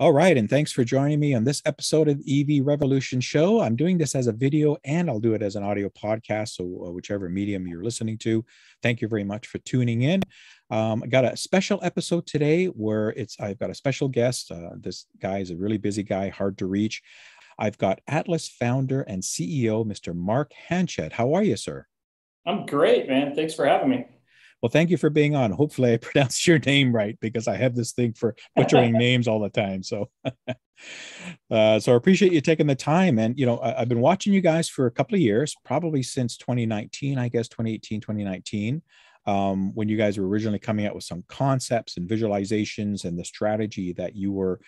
All right, and thanks for joining me on this episode of EV Revolution Show. I'm doing this as a video and I'll do it as an audio podcast, so whichever medium you're listening to. Thank you very much for tuning in. I got a special episode today where I've got a special guest. This guy is a really busy guy, hard to reach. I've got Atlis founder and CEO, Mr. Mark Hanchett. How are you, sir? I'm great, man. Thanks for having me. Well, thank you for being on. Hopefully I pronounced your name right, because I have this thing for butchering names all the time. So, so I appreciate you taking the time. And, you know, I've been watching you guys for a couple of years, probably since 2019, I guess, 2018, 2019, when you guys were originally coming out with some concepts and visualizations and the strategy that you were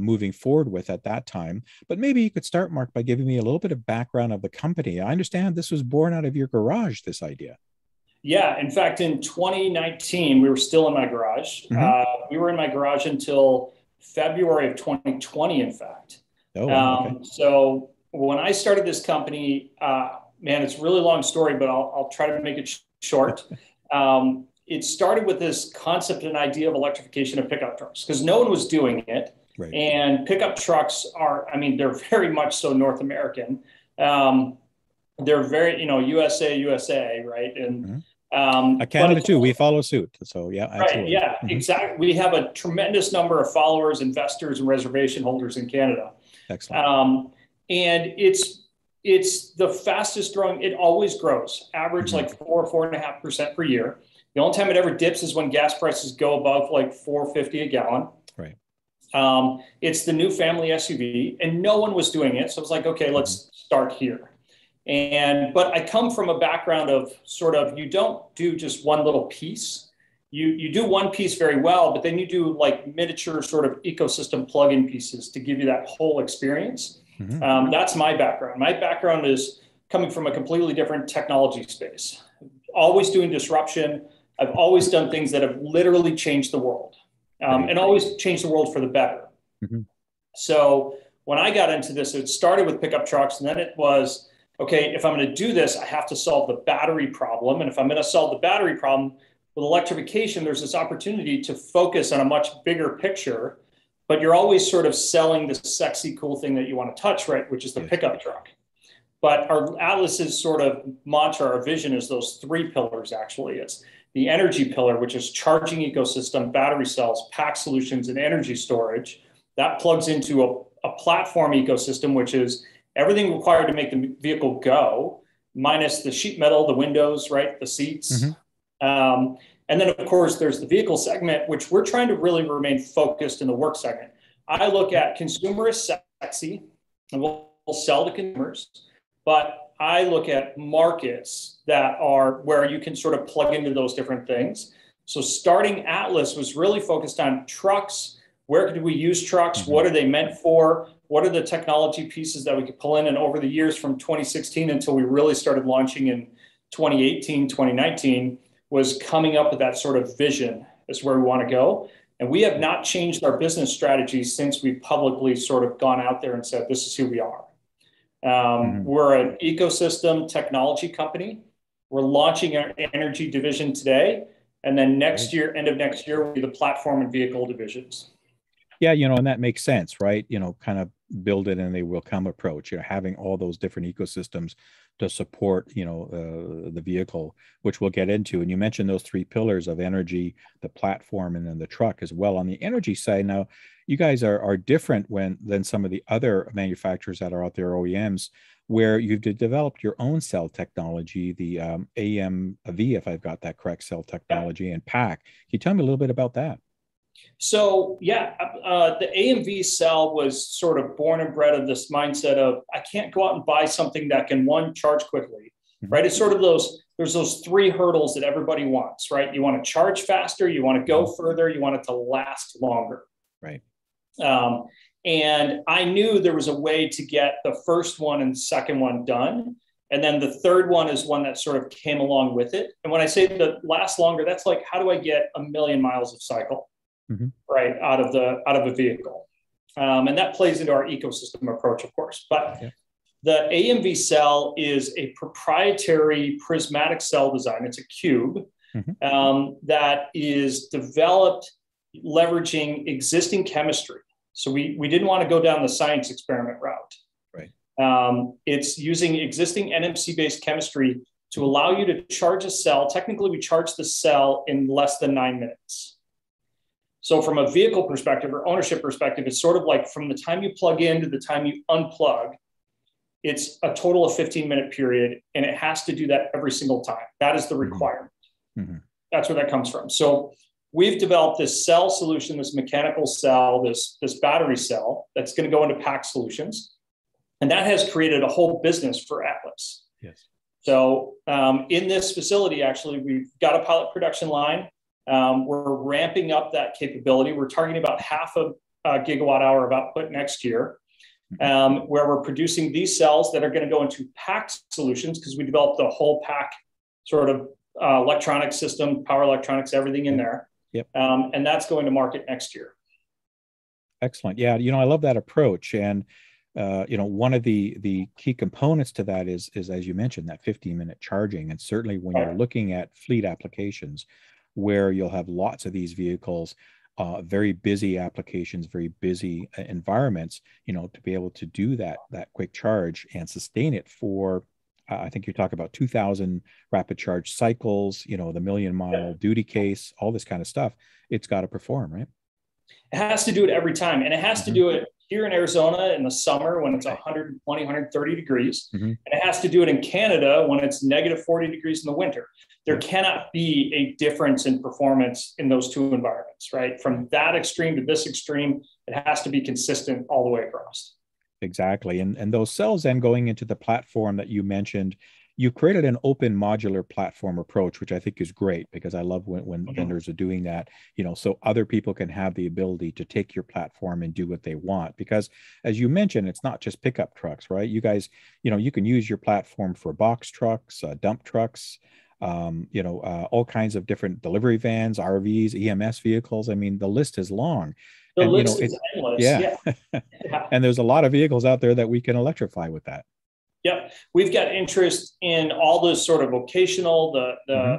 moving forward with at that time. But maybe you could start, Mark, by giving me a little bit of background of the company. I understand this was born out of your garage, this idea. Yeah. In fact, in 2019, we were still in my garage. Mm-hmm. We were in my garage until February of 2020, in fact. Oh, okay. So when I started this company, man, it's a really long story, but I'll try to make it short. It started with this concept and idea of electrification of pickup trucks, because no one was doing it. Right. And pickup trucks are, I mean, they're very much so North American. They're very, you know, USA, right? And mm-hmm. Canada too, we follow suit. So yeah, absolutely. Right, yeah, mm-hmm. Exactly. We have a tremendous number of followers, investors, and reservation holders in Canada. Excellent. And it's the fastest growing. It always grows, average mm-hmm. like 4.5% per year. The only time it ever dips is when gas prices go above like $4.50 a gallon. Right. It's the new family SUV, and no one was doing it. So I was like, okay, mm-hmm. let's start here. But I come from a background of sort of, you don't do just one little piece. You do one piece very well, but then you do like miniature sort of ecosystem plug-in pieces to give you that whole experience. Mm-hmm. That's my background. My background is coming from a completely different technology space, always doing disruption. I've always done things that have literally changed the world, and always changed the world for the better. Mm-hmm. So when I got into this, it started with pickup trucks, and then it was, okay, if I'm going to do this, I have to solve the battery problem. And if I'm going to solve the battery problem with electrification, there's this opportunity to focus on a much bigger picture, but you're always sort of selling the sexy, cool thing that you want to touch, right? Which is the pickup truck. But our Atlis's sort of mantra, our vision is those three pillars actually. It's the energy pillar, which is charging ecosystem, battery cells, pack solutions, and energy storage. That plugs into a platform ecosystem, which is everything required to make the vehicle go, minus the sheet metal, the windows, right, the seats. Mm-hmm. And then, of course, there's the vehicle segment, which we're trying to really remain focused in the work segment. I look at consumer is sexy, and we'll sell to consumers, but I look at markets that are where you can sort of plug into those different things. So starting Atlis was really focused on trucks. Where could we use trucks? Mm-hmm. What are they meant for? What are the technology pieces that we could pull in? And over the years from 2016 until we really started launching in 2018, 2019, was coming up with that sort of vision as where we want to go. And we have not changed our business strategy since we publicly sort of gone out there and said, this is who we are. Mm-hmm. We're an ecosystem technology company. We're launching our energy division today. And then next year, end of next year, will be the platform and vehicle divisions. Yeah, you know, and that makes sense, right? You know, kind of build it and they will come approach, you know, having all those different ecosystems to support, you know, the vehicle, which we'll get into. And you mentioned those three pillars of energy, the platform, and then the truck as well. On the energy side, now you guys are different than some of the other manufacturers that are out there, OEMs, where you've developed your own cell technology, the AMV, if I've got that correct, cell technology and pack. Can you tell me a little bit about that? So yeah, the AMV cell was sort of born and bred of this mindset of, I can't go out and buy something that can one, charge quickly, mm-hmm. right? It's sort of there's those three hurdles that everybody wants, right? You want to charge faster, you want to go further, you want it to last longer. Right. And I knew there was a way to get the first one and second one done. And then the third one is one that sort of came along with it. And when I say that lasts longer, that's like, how do I get 1 million miles of cycle? Mm-hmm. right out of a vehicle, and that plays into our ecosystem approach, of course. But okay. The AMV cell is a proprietary prismatic cell design. It's a cube mm-hmm. That is developed leveraging existing chemistry. So we didn't want to go down the science experiment route. Right. It's using existing NMC-based chemistry to allow you to charge a cell. Technically, we charge the cell in less than 9 minutes. So from a vehicle perspective or ownership perspective, it's sort of like from the time you plug in to the time you unplug, it's a total of 15-minute period, and it has to do that every single time. That is the requirement. Mm-hmm. That's where that comes from. So we've developed this cell solution, this mechanical cell, this battery cell that's going to go into pack solutions. And that has created a whole business for Atlis. Yes. So in this facility, actually, we've got a pilot production line. We're ramping up that capability. We're targeting about half of gigawatt hour of output next year, where we're producing these cells that are going to go into pack solutions, because we developed the whole pack sort of electronic system, power electronics, everything in there. Yep. And that's going to market next year. Excellent. Yeah. You know, I love that approach. And, you know, one of the key components to that is, as you mentioned, that 15-minute charging. And certainly when you're looking at fleet applications where you'll have lots of these vehicles, very busy applications, very busy environments, you know, to be able to do that quick charge and sustain it for, I think you talk about 2,000 rapid charge cycles, you know, the 1,000,000 mile duty case, all this kind of stuff. It's got to perform, right? It has to do it every time. And it has to do it here in Arizona in the summer when it's 120, 130 degrees. And it has to do it in Canada when it's negative 40 degrees in the winter. There cannot be a difference in performance in those two environments, right? From that extreme to this extreme, it has to be consistent all the way across. Exactly. And those cells then going into the platform that you mentioned, you created an open modular platform approach, which I think is great, because I love when vendors are doing that, you know, so other people can have the ability to take your platform and do what they want. Because as you mentioned, it's not just pickup trucks, right? You guys, you know, you can use your platform for box trucks, dump trucks, you know, all kinds of different delivery vans, RVs, EMS vehicles. I mean, the list is long. The and, list you know, is endless. Yeah. And there's a lot of vehicles out there that we can electrify with that. Yep. We've got interest in all those sort of vocational, the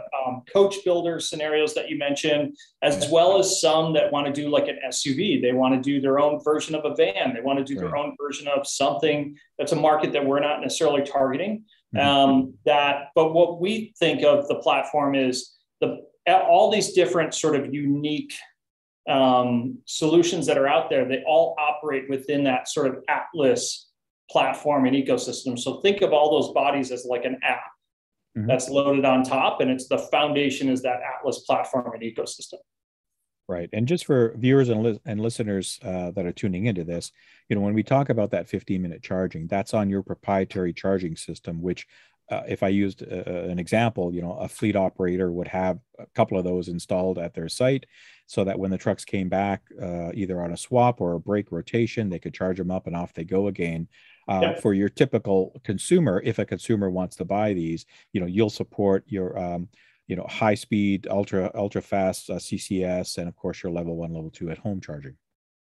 coach builder scenarios that you mentioned, as well as some that want to do like an SUV. They want to do their own version of a van. They want to do their own version of something that's a market that we're not necessarily targeting. But what we think of the platform is all these different sort of unique solutions that are out there. They all operate within that sort of Atlis platform and ecosystem. So think of all those bodies as like an app that's loaded on top, and it's the foundation is that Atlis platform and ecosystem. Right. And just for viewers and listeners that are tuning into this, you know, when we talk about that 15-minute charging, that's on your proprietary charging system, which if I used an example, you know, a fleet operator would have a couple of those installed at their site so that when the trucks came back, either on a swap or a brake rotation, they could charge them up and off they go again. For your typical consumer, if a consumer wants to buy these, you know, you'll support your, you know, high speed, ultra fast CCS, and of course your level 1, level 2 at home charging.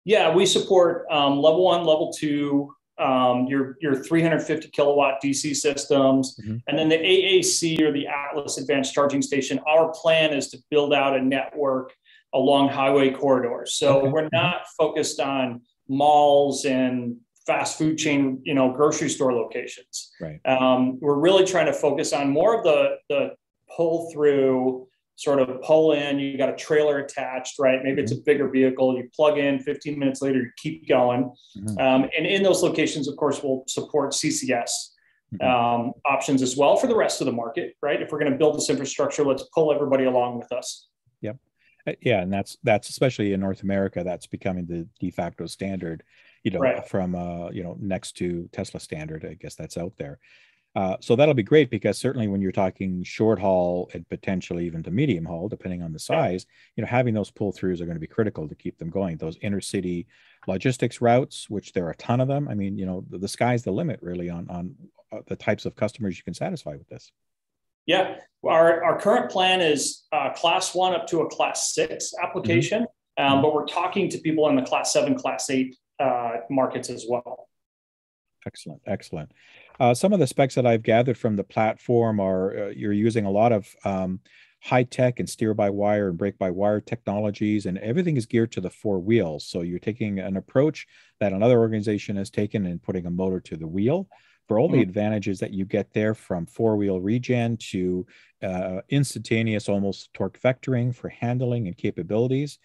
Yeah, we support level 1, level 2. Your 350 kilowatt DC systems, and then the AAC or the Atlis Advanced Charging Station. Our plan is to build out a network along highway corridors. So we're not focused on malls and fast food chain, you know, grocery store locations. Right. We're really trying to focus on more of the pull through, sort of pull in. You got a trailer attached, right? Maybe it's a bigger vehicle. You plug in, 15 minutes later, you keep going. And in those locations, of course, we'll support CCS options as well for the rest of the market, right? If we're going to build this infrastructure, let's pull everybody along with us. Yep. Yeah. And that's especially in North America, that's becoming the de facto standard, you know, from, you know, next to Tesla standard, I guess that's out there. So that'll be great, because certainly when you're talking short haul and potentially even to medium haul, depending on the size, you know, having those pull throughs are going to be critical to keep them going. Those inner city logistics routes, which there are a ton of them. I mean, you know, the sky's the limit really on the types of customers you can satisfy with this. Yeah. Our current plan is class 1 up to a class 6 application, but we're talking to people in the class 7, class 8 markets as well. Excellent. Excellent. Some of the specs that I've gathered from the platform are you're using a lot of high tech and steer-by-wire and brake-by-wire technologies, and everything is geared to the four wheels. So you're taking an approach that another organization has taken and putting a motor to the wheel for all the advantages that you get there, from four-wheel regen to instantaneous almost torque vectoring for handling and capabilities.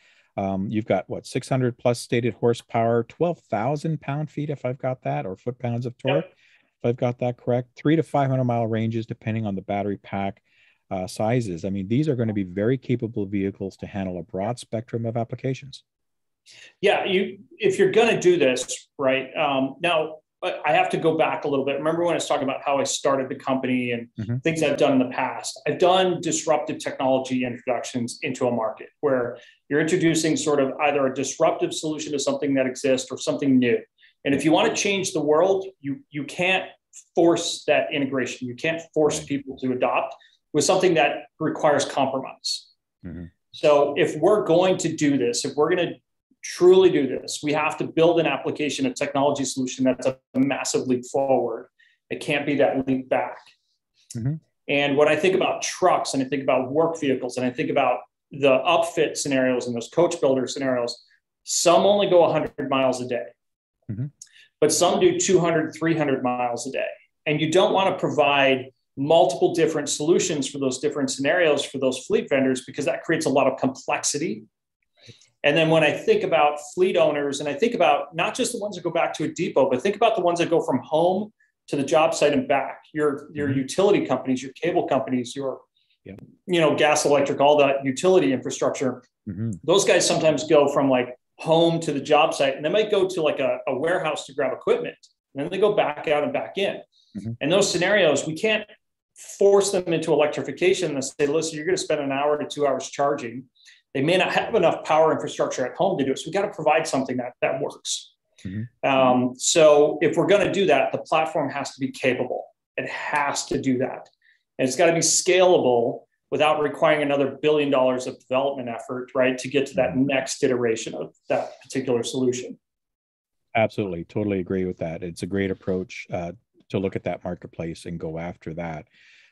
You've got, what, 600 plus stated horsepower, 12,000 pound-feet if I've got that, or foot-pounds of torque, if I've got that correct, 300- to 500-mile ranges depending on the battery pack sizes. I mean, these are going to be very capable vehicles to handle a broad spectrum of applications. Yeah, if you're going to do this, right, now, but I have to go back a little bit. Remember when I was talking about how I started the company and things I've done in the past? I've done disruptive technology introductions into a market where you're introducing sort of either a disruptive solution to something that exists or something new. And if you want to change the world, you can't force that integration. You can't force people to adopt with something that requires compromise. So if we're going to do this, if we're going to truly do this, we have to build an application, a technology solution that's a massive leap forward. It can't be that leap back. And when I think about trucks and I think about work vehicles and I think about the upfit scenarios and those coach builder scenarios, some only go 100 miles a day, but some do 200, 300 miles a day. And you don't want to provide multiple different solutions for those different scenarios for those fleet vendors, because that creates a lot of complexity. And then when I think about fleet owners, and I think about not just the ones that go back to a depot, but think about the ones that go from home to the job site and back, your utility companies, your cable companies, your, you know, gas, electric, all that utility infrastructure. Those guys sometimes go from like home to the job site, and they might go to like a warehouse to grab equipment, and then they go back out and back in. And those scenarios, we can't force them into electrification and say, listen, you're going to spend an hour to 2 hours charging. They may not have enough power infrastructure at home to do it. So we've got to provide something that works. So if we're going to do that, the platform has to be capable. It has to do that. And it's got to be scalable without requiring another $1 billion of development effort, right, to get to that next iteration of that particular solution. Absolutely. Totally agree with that. It's a great approach to look at that marketplace and go after that.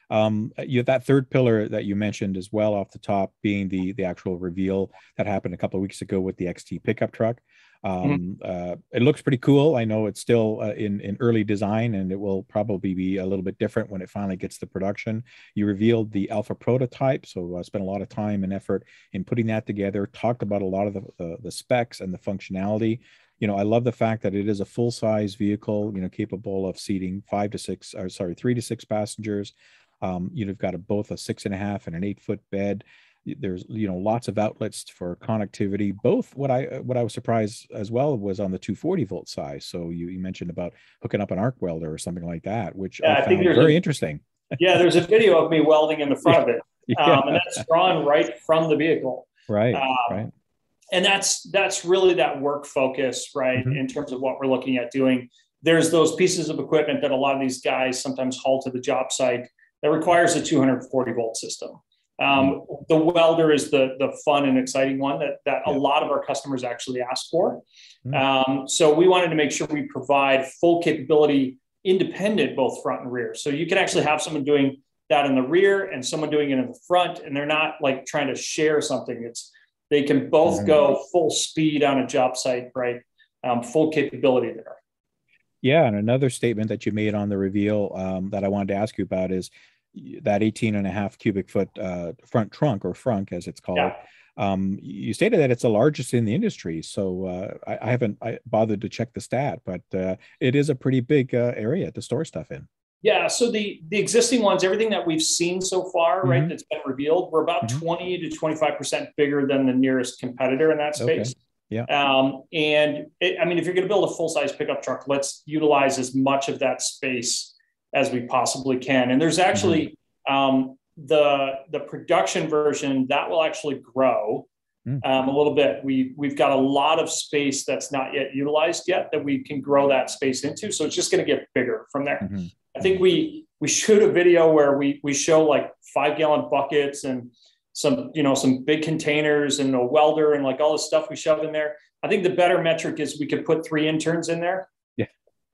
You have that third pillar that you mentioned as well off the top, being the actual reveal that happened a couple of weeks ago with the XT pickup truck. It looks pretty cool. I know it's still in early design, and it will probably be a little bit different when it finally gets to production. You revealed the alpha prototype, so I spent a lot of time and effort in putting that together, talked about a lot of the specs and the functionality. You know, I love the fact that it is a full-size vehicle, you know, capable of seating 3 to 6 passengers. You've got both a 6.5 and an 8-foot bed. There's, you know, lots of outlets for connectivity. Both what I was surprised as well was on the 240-volt size. So you mentioned about hooking up an arc welder or something like that, which I found very interesting. Yeah, there's a video of me welding in the front of it, and that's drawn right from the vehicle. Right. And that's really that work focus, right, in terms of what we're looking at doing. There's those pieces of equipment that a lot of these guys sometimes haul to the job site that requires a 240-volt system. The welder is the fun and exciting one that a lot of our customers actually ask for. So we wanted to make sure we provide full capability, independent, both front and rear. So you can actually have someone doing that in the rear and someone doing it in the front, and they're not like trying to share something. They can both go full speed on a job site, right? Full capability there. Yeah, and another statement that you made on the reveal that I wanted to ask you about is that 18.5 cubic foot front trunk, or frunk as it's called. You stated that it's the largest in the industry. So I haven't bothered to check the stat, but it is a pretty big area to store stuff in. Yeah, so the existing ones, everything that we've seen so far, right, that's been revealed, we're about 20 to 25% bigger than the nearest competitor in that space. And I mean, if you're going to build a full-size pickup truck, let's utilize as much of that space as we possibly can. And there's actually the production version that will actually grow a little bit. We've got a lot of space that's not yet utilized yet that we can grow that space into. So it's just going to get bigger from there. I think we shoot a video where we show like 5-gallon buckets and some big containers and a welder and like all the stuff we shove in there. I think the better metric is we could put 3 interns in there. Yeah.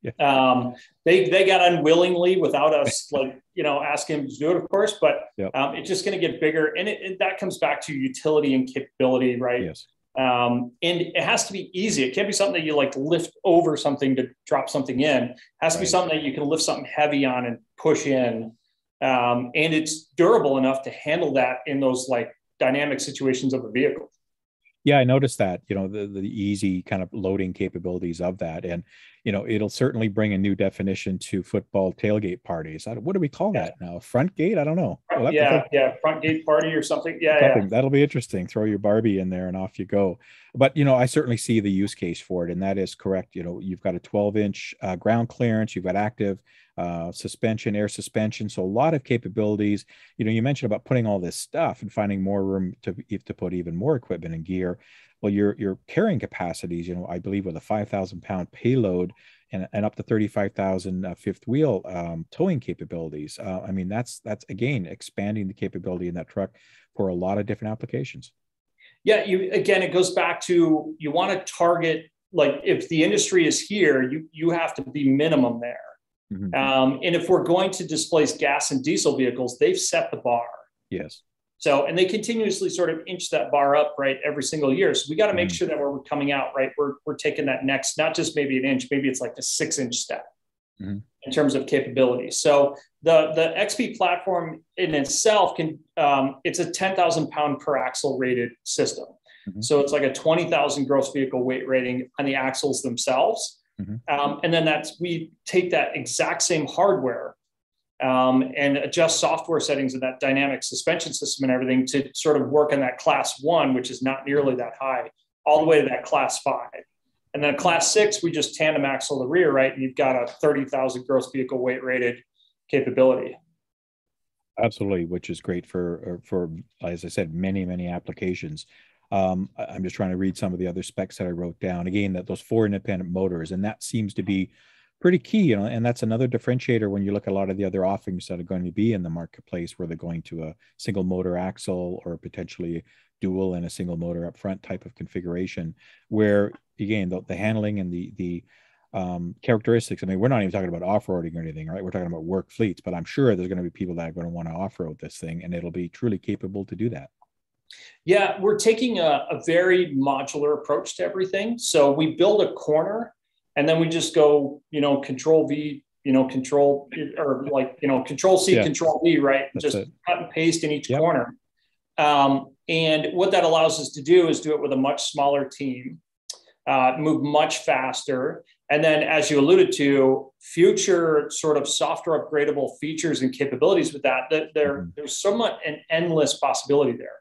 Yeah. They got unwillingly without us, like, you know, asking them to do it, of course, but yep. It's just going to get bigger. And that comes back to utility and capability, right? Yes. And it has to be easy. It can't be something that you like lift over something to drop something in. It has to be something that you can lift something heavy on and push in. And it's durable enough to handle that in those like dynamic situations of a vehicle. Yeah, I noticed that, you know, the easy kind of loading capabilities of that. And, you know, it'll certainly bring a new definition to football tailgate parties. What do we call that now? Front gate? I don't know. Front gate party or something. Yeah. That'll be interesting. Throw your Barbie in there and off you go. But, you know, I certainly see the use case for it. And that is correct. You know, you've got a 12-inch ground clearance. You've got active suspension, air suspension. So a lot of capabilities. You know, you mentioned about putting all this stuff and finding more room to put even more equipment and gear. Well, your carrying capacities, you know, I believe with a 5,000-pound payload and up to 35,000 fifth wheel towing capabilities. I mean, that's again expanding the capability in that truck for a lot of different applications. Yeah, it goes back to you want to target, like if the industry is here, you have to be minimum there. Mm-hmm. And if we're going to displace gas and diesel vehicles, they've set the bar. Yes. So, and they continuously sort of inch that bar up, right, every single year. So we got to make sure that we're coming out, right, we're taking that next, not just maybe an inch, maybe it's like a 6-inch step in terms of capability. So the XP platform in itself can, it's a 10,000 pound per axle rated system. Mm-hmm. So it's like a 20,000 gross vehicle weight rating on the axles themselves. Mm-hmm. And then we take that exact same hardware and adjust software settings in that dynamic suspension system and everything to sort of work on that class 1, which is not nearly that high, all the way to that class 5. And then class 6, we just tandem axle the rear, right? And you've got a 30,000 gross vehicle weight rated capability. Absolutely, which is great for, as I said, many, many applications. I'm just trying to read some of the other specs that I wrote down. Again, that those 4 independent motors, and that seems to be pretty key, you know, and that's another differentiator when you look at a lot of the other offerings that are going to be in the marketplace, where they're going to a single motor axle or potentially dual and a single motor up front type of configuration, where again the handling and the characteristics. I mean, we're not even talking about off-roading or anything, right? We're talking about work fleets, but I'm sure there's going to be people that are going to want to off-road this thing, and it'll be truly capable to do that. Yeah, we're taking a very modular approach to everything. So we build a corner. And then we just go, you know, control C, yeah. Control V, right? That's just it. Cut and paste in each corner. And what that allows us to do is do it with a much smaller team, move much faster. And then, as you alluded to, future sort of software upgradable features and capabilities with that there's somewhat an endless possibility there.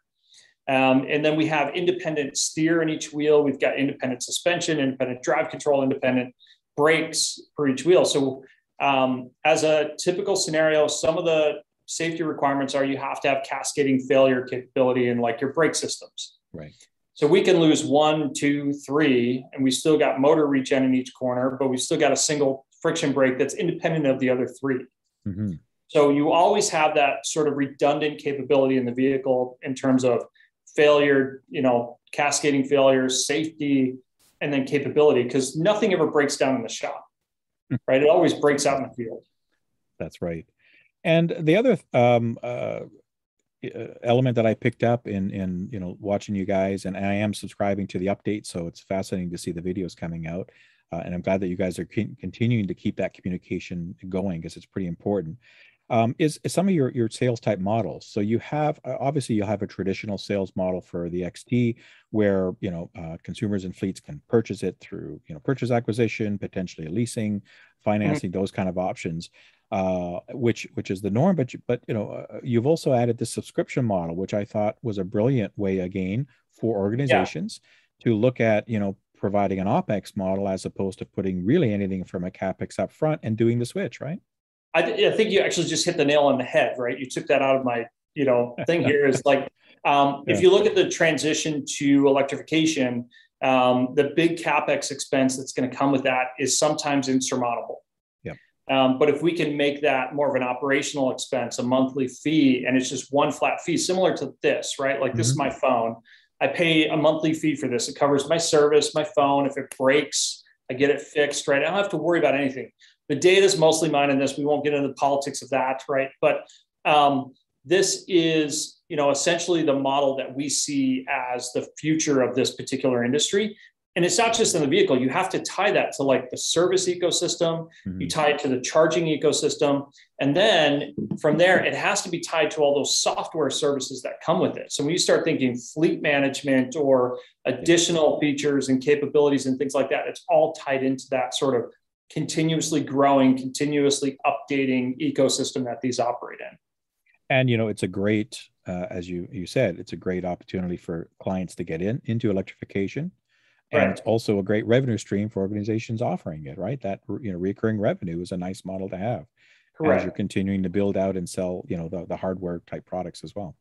And then we have independent steer in each wheel. We've got independent suspension, independent drive control, independent brakes for each wheel. So as a typical scenario, some of the safety requirements are you have to have cascading failure capability in like your brake systems. Right. So we can lose 1, 2, 3, and we still got motor regen in each corner, but we still got a single friction brake that's independent of the other 3. Mm-hmm. So you always have that sort of redundant capability in the vehicle in terms of failure, you know, cascading failures, safety, and then capability, because nothing ever breaks down in the shop, right? It always breaks out in the field. That's right. And the other element that I picked up in you know, watching you guys, and I am subscribing to the update, so it's fascinating to see the videos coming out. And I'm glad that you guys are continuing to keep that communication going, because it's pretty important. Is some of your sales type models. So you have, obviously you'll have a traditional sales model for the XT where, you know, consumers and fleets can purchase it through, you know, purchase acquisition, potentially leasing, financing, those kind of options, which is the norm. But you know, you've also added the subscription model, which I thought was a brilliant way again for organizations to look at, you know, providing an OpEx model as opposed to putting really anything from a CapEx up front and doing the switch, right? I think you actually just hit the nail on the head, right? You took that out of my, you know, thing here is like, if you look at the transition to electrification, the big CapEx expense that's going to come with that is sometimes insurmountable. Yeah. But if we can make that more of an operational expense, a monthly fee, and it's just one flat fee, similar to this, right? Like this is my phone. I pay a monthly fee for this. It covers my service, my phone. If it breaks, I get it fixed, right? I don't have to worry about anything. The data is mostly mine in this. We won't get into the politics of that, right? But this is, you know, essentially the model that we see as the future of this particular industry. And it's not just in the vehicle. You have to tie that to like the service ecosystem. Mm-hmm. You tie it to the charging ecosystem. And then from there, it has to be tied to all those software services that come with it. So when you start thinking fleet management or additional features and capabilities and things like that, it's all tied into that sort of continuously growing, continuously updating ecosystem that these operate in. And, you know, it's a great, as you said, it's a great opportunity for clients to get into electrification. And it's also a great revenue stream for organizations offering it, right? That, you know, recurring revenue is a nice model to have. Correct. As you're continuing to build out and sell, you know, the hardware type products as well.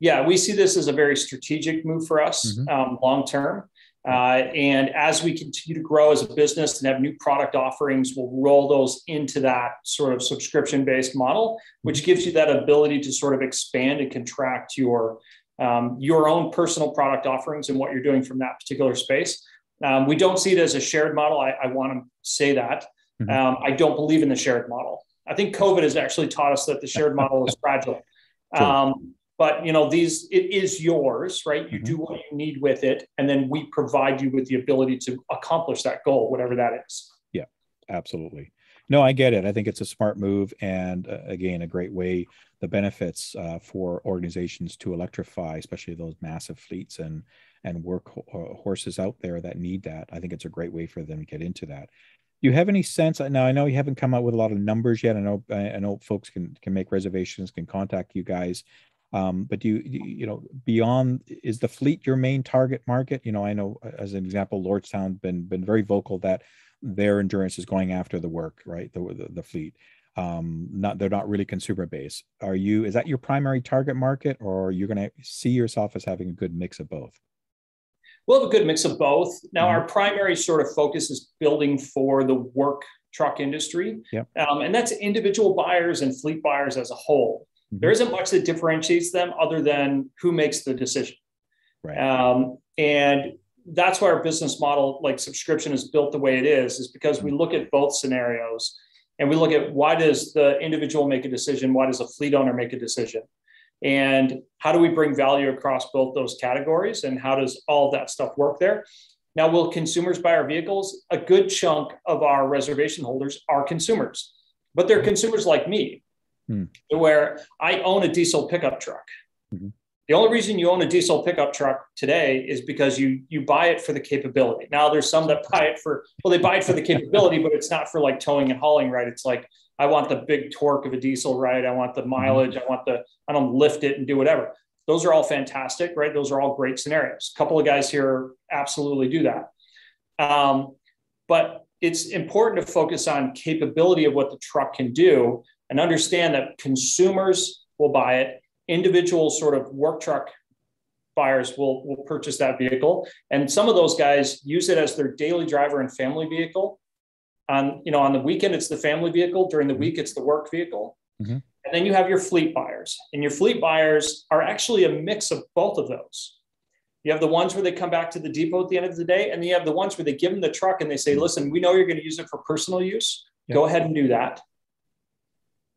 Yeah, we see this as a very strategic move for us, mm-hmm. Long term. And as we continue to grow as a business and have new product offerings, we'll roll those into that sort of subscription-based model, which gives you that ability to sort of expand and contract your own personal product offerings and what you're doing from that particular space. We don't see it as a shared model. I want to say that. Mm-hmm. I don't believe in the shared model. I think COVID has actually taught us that the shared model is fragile. But, you know, it is yours, right? You mm-hmm. do what you need with it. And then we provide you with the ability to accomplish that goal, whatever that is. Yeah, absolutely. No, I get it. I think it's a smart move. And again, a great way, the benefits for organizations to electrify, especially those massive fleets and workhorses out there that need that. I think it's a great way for them to get into that. Do you have any sense? Now, I know you haven't come out with a lot of numbers yet. I know folks can make reservations, can contact you guys. But do you know, beyond, is the fleet your main target market? You know, I know as an example, Lordstown been very vocal that their endurance is going after the work, right? The fleet, they're not really consumer based. Is that your primary target market, or are you going to see yourself as having a good mix of both? We'll have a good mix of both. Now, mm-hmm. our primary sort of focus is building for the work truck industry. Yep. And that's individual buyers and fleet buyers as a whole. There isn't much that differentiates them other than who makes the decision. Right. And that's why our business model, like subscription, is built the way it is because we look at both scenarios and we look at why does the individual make a decision? Why does a fleet owner make a decision? And how do we bring value across both those categories? And how does all that stuff work there? Now, will consumers buy our vehicles? A good chunk of our reservation holders are consumers, but they're consumers like me. Hmm. Where I own a diesel pickup truck. Mm-hmm. The only reason you own a diesel pickup truck today is because you buy it for the capability. Now there's some that buy it for, well, they buy it for the capability, but it's not for like towing and hauling, right? It's like, I want the big torque of a diesel, right? I want the mileage. I want I don't lift it and do whatever. Those are all fantastic, right? Those are all great scenarios. A couple of guys here absolutely do that. But it's important to focus on capability of what the truck can do. And understand that consumers will buy it, individual sort of work truck buyers will purchase that vehicle. And some of those guys use it as their daily driver and family vehicle. On the weekend, it's the family vehicle. During the week, it's the work vehicle. Mm-hmm. And then you have your fleet buyers. And your fleet buyers are actually a mix of both of those. You have the ones where they come back to the depot at the end of the day. And then you have the ones where they give them the truck and they say, listen, we know you're going to use it for personal use. Yep. Go ahead and do that.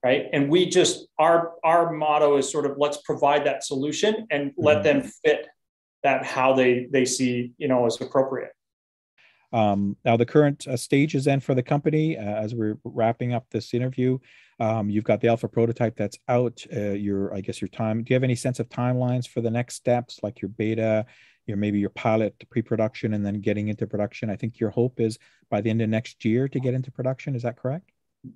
Right. And we just our motto is sort of let's provide that solution and let them fit that how they see, you know, as appropriate. Now, the current stage is then for the company as we're wrapping up this interview. You've got the alpha prototype that's out. Your time. Do you have any sense of timelines for the next steps like your beta, maybe your pilot pre-production and then getting into production? I think your hope is by the end of next year to get into production. Is that correct?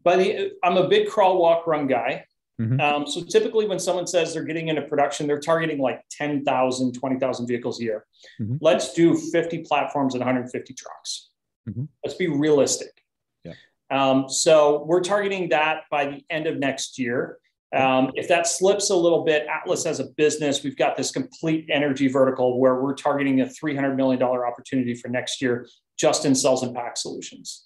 But I'm a big crawl, walk, run guy. Mm-hmm. So typically when someone says they're getting into production, they're targeting like 10,000, 20,000 vehicles a year. Mm-hmm. Let's do 50 platforms and 150 trucks. Mm-hmm. Let's be realistic. Yeah. So we're targeting that by the end of next year. If that slips a little bit, Atlas as a business, we've got this complete energy vertical where we're targeting a $300 million opportunity for next year, just in cells and pack solutions.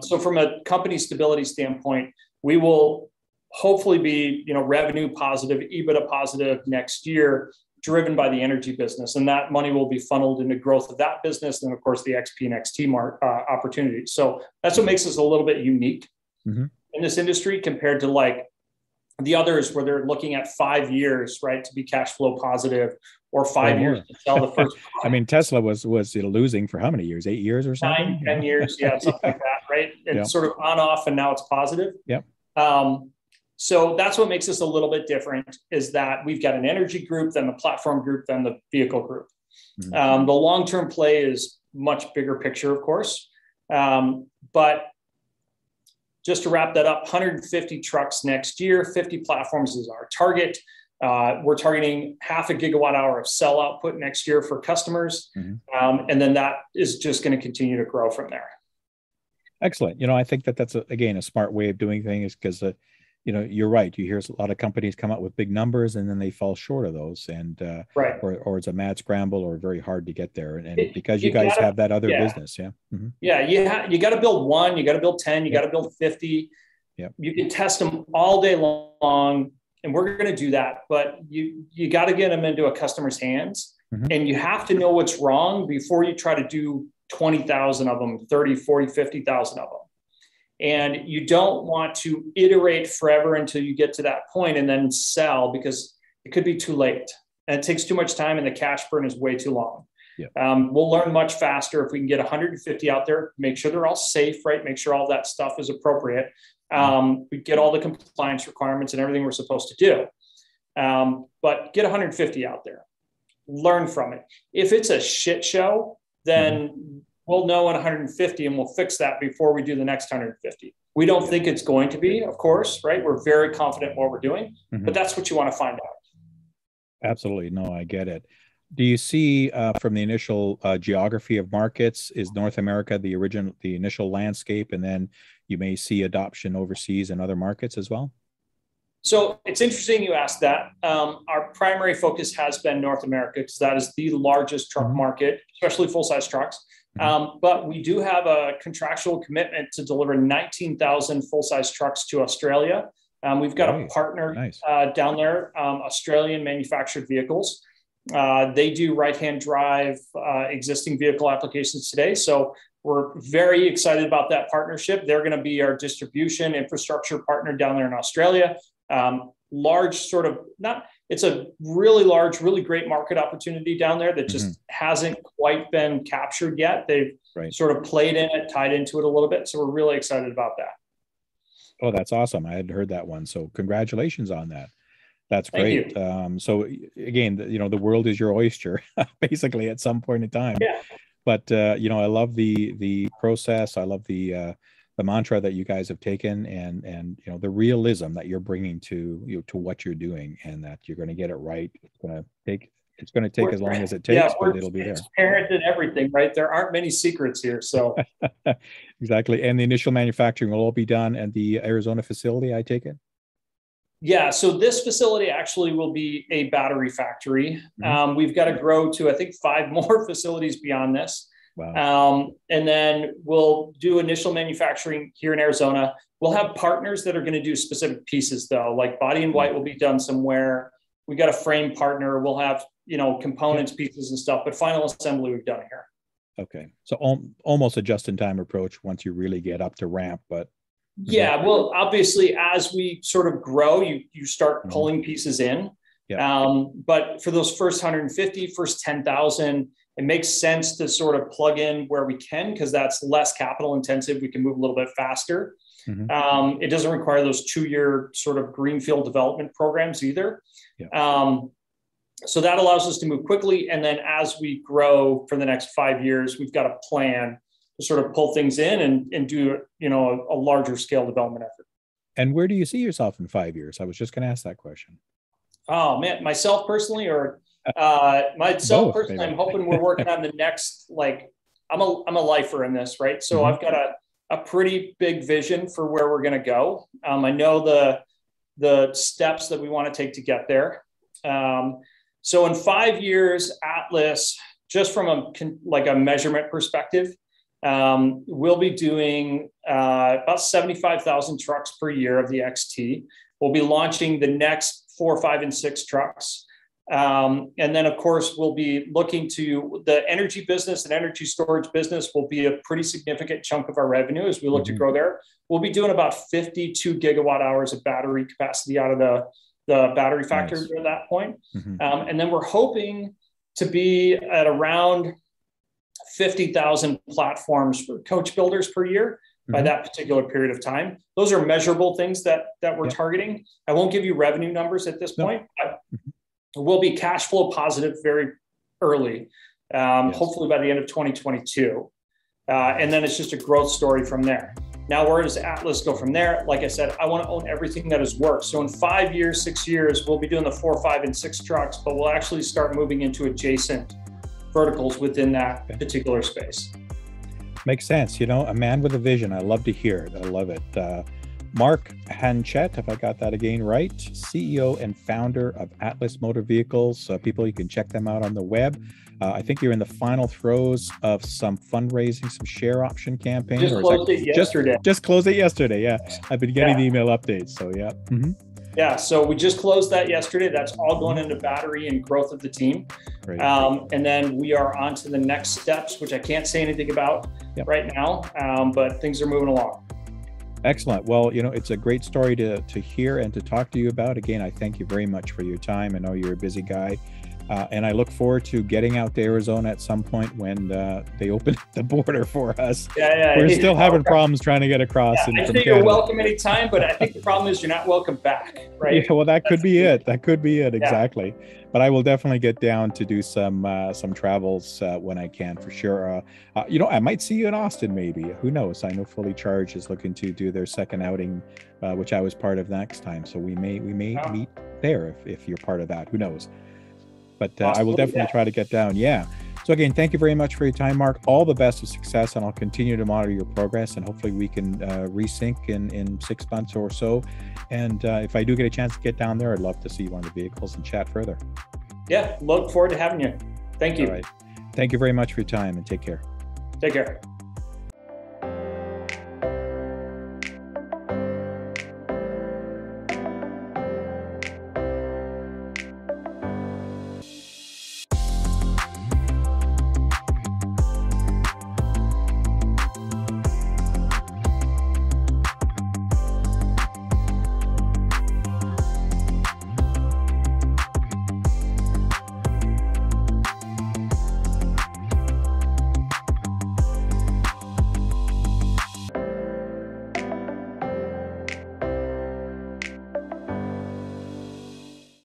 So from a company stability standpoint, we will hopefully be, revenue positive, EBITDA positive next year, driven by the energy business, and that money will be funneled into growth of that business, and of course the XP and XT opportunities. So that's what makes us a little bit unique in this industry compared to like the others, where they're looking at 5 years, right, to be cash flow positive, or five years to sell the first. I mean, Tesla was losing for how many years? 8 years or something? 9, 10 years, yeah, something like that, right? It's sort of on off, and now it's positive. Yep. So that's what makes us a little bit different, is that we've got an energy group, then the platform group, then the vehicle group. The long-term play is much bigger picture, of course. But just to wrap that up, 150 trucks next year, 50 platforms is our target. We're targeting 0.5 gigawatt hour of cell output next year for customers. And then that is just going to continue to grow from there. Excellent. You know, I think that that's, again, a smart way of doing things, because, you know, you're right. You hear a lot of companies come up with big numbers and then they fall short of those, and or it's a mad scramble, or very hard to get there. And because you guys have that other business, you got to build one, you got to build 10, you got to build 50. You can test them all day long, and we're going to do that. But you got to get them into a customer's hands, and you have to know what's wrong before you try to do 20,000 of them, 30, 40, 50,000 of them. And you don't want to iterate forever until you get to that point and then sell, because it could be too late and it takes too much time and the cash burn is way too long. We'll learn much faster if we can get 150 out there, make sure they're all safe, right? Make sure all that stuff is appropriate. We get all the compliance requirements and everything we're supposed to do. But get 150 out there, learn from it. If it's a shit show, then we'll know in 150 and we'll fix that before we do the next 150. We don't think it's going to be, of course, right? We're very confident in what we're doing, but that's what you want to find out. Absolutely. No, I get it. Do you see from the initial geography of markets, is North America the initial landscape, and then you may see adoption overseas and other markets as well? So it's interesting you asked that. Our primary focus has been North America, because that is the largest truck market, especially full-size trucks. But we do have a contractual commitment to deliver 19,000 full-size trucks to Australia. We've got a partner down there, Australian Manufactured Vehicles. They do right-hand drive existing vehicle applications today. So we're very excited about that partnership. They're going to be our distribution infrastructure partner down there in Australia. Large sort of it's a really large, really great market opportunity down there that just hasn't quite been captured yet. They've sort of played in it, tied into it a little bit. So we're really excited about that. Oh, that's awesome. I hadn't heard that one. So congratulations on that. That's great. So again, you know, the world is your oyster basically at some point in time, but you know, I love the process. I love the mantra that you guys have taken, and you know, the realism that you're bringing to to what you're doing, and that you're going to get it right. It's going to take as long as it takes, but it'll be there. Transparent in everything, right? There aren't many secrets here, so exactly. And the initial manufacturing will all be done at the Arizona facility, I take it. Yeah, so this facility actually will be a battery factory. We've got to grow to, I think, 5 more facilities beyond this. Wow. And then we'll do initial manufacturing here in Arizona. We'll have partners that are going to do specific pieces, though, like body and white will be done somewhere. We got a frame partner. We'll have, you know, components, pieces and stuff, but final assembly we've done here. Okay. So almost a just-in-time approach once you really get up to ramp, but. Yeah. Well, obviously as we sort of grow, you start pulling pieces in. But for those first 150, first 10,000, it makes sense to sort of plug in where we can, because that's less capital intensive. We can move a little bit faster. It doesn't require those 2-year sort of greenfield development programs either. So that allows us to move quickly. And then as we grow for the next 5 years, we've got a plan to sort of pull things in and do, you know, a larger scale development effort. And where do you see yourself in 5 years? I was just going to ask that question. Oh man, myself personally, or myself personally, I'm hoping we're working on the next, like, I'm a lifer in this, right? So I've got a pretty big vision for where we're going to go. I know the steps that we want to take to get there. So in 5 years, Atlas, just from a measurement perspective, we'll be doing about 75,000 trucks per year of the XT. We'll be launching the next 4, 5, and 6 trucks. And then, of course, we'll be looking to the energy business and energy storage business will be a pretty significant chunk of our revenue as we look to grow there. We'll be doing about 52 gigawatt hours of battery capacity out of the battery factory at that point. And then we're hoping to be at around 50,000 platforms for coach builders per year by that particular period of time. Those are measurable things that we're targeting. I won't give you revenue numbers at this point, but we'll be cash flow positive very early, hopefully by the end of 2022. And then it's just a growth story from there. Now, where does Atlas go from there? Like I said, I want to own everything that is work. So in 5 years, 6 years, we'll be doing the 4, 5, and 6 trucks, but we'll actually start moving into adjacent verticals within that particular space. Makes sense. You know, a man with a vision. I love to hear it. I love it. Mark Hanchett, if I got that again right, CEO and founder of Atlis Motor Vehicles. People, you can check them out on the web. I think you're in the final throes of some fundraising, some share option campaign. Just closed it yesterday. Yeah, I've been getting the email updates. So yeah. Yeah, so we just closed that yesterday. That's all going into battery and growth of the team. And then we are on to the next steps, which I can't say anything about right now, but things are moving along. Excellent. Well, you know, it's a great story to hear and to talk to you about. Again, I thank you very much for your time. I know you're a busy guy, and I look forward to getting out to Arizona at some point when they open the border for us. We're still having problems trying to get across. I think you're welcome anytime, but I think the problem is you're not welcome back, right? Yeah, well, that could be it. Exactly. But I will definitely get down to do some travels when I can, for sure. You know, I might see you in Austin, maybe. Who knows? I know Fully Charged is looking to do their second outing, which I was part of next time. So we may meet there if you're part of that. Who knows? But I will definitely try to get down. Yeah. So again, thank you very much for your time, Mark. All the best of success, and I'll continue to monitor your progress, and hopefully we can resync in 6 months or so. And if I do get a chance to get down there, I'd love to see you on the vehicles and chat further. Yeah, look forward to having you. Thank you. All right. Thank you very much for your time, and take care. Take care.